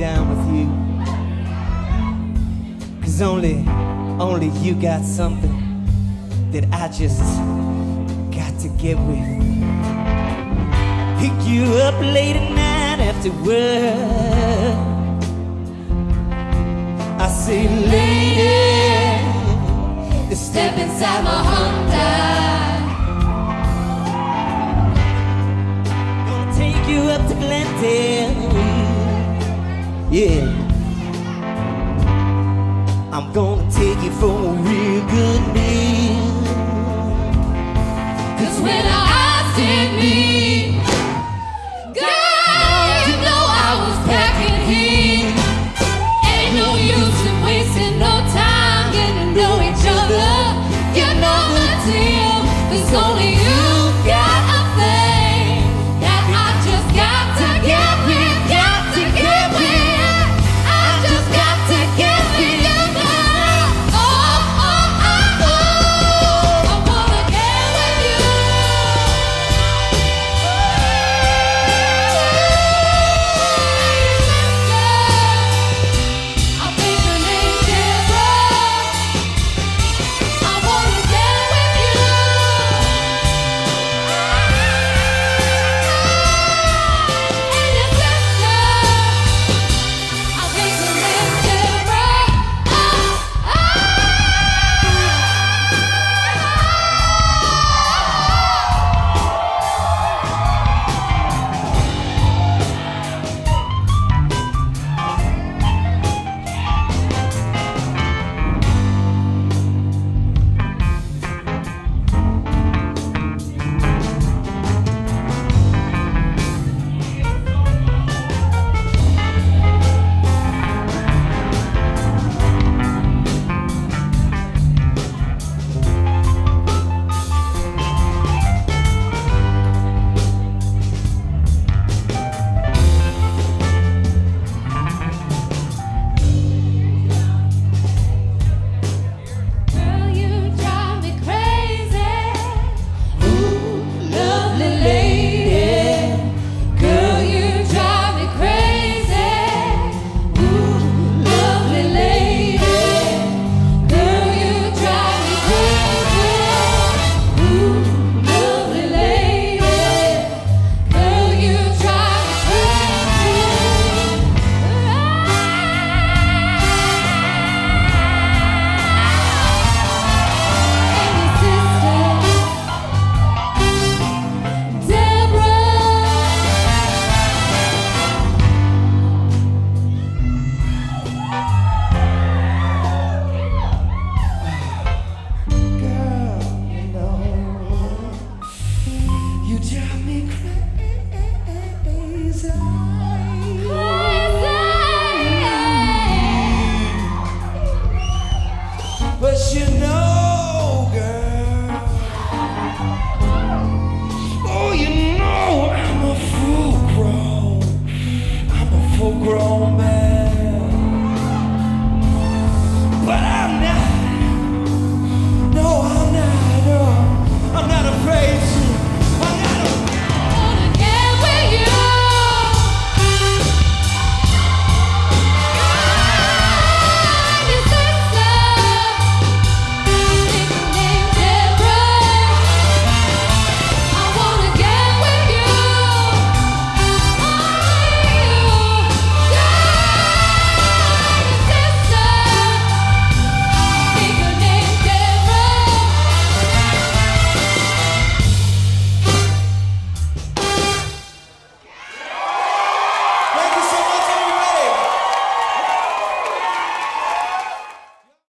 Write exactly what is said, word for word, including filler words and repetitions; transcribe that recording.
down with you. Cause only, only you got something that I just got to get with. Pick you up late at night after work. I say, lady, to step inside my Honda. Gonna take you up to Glendale. Yeah. I'm gonna take you for a real good meal. Cause when our eyes did meet,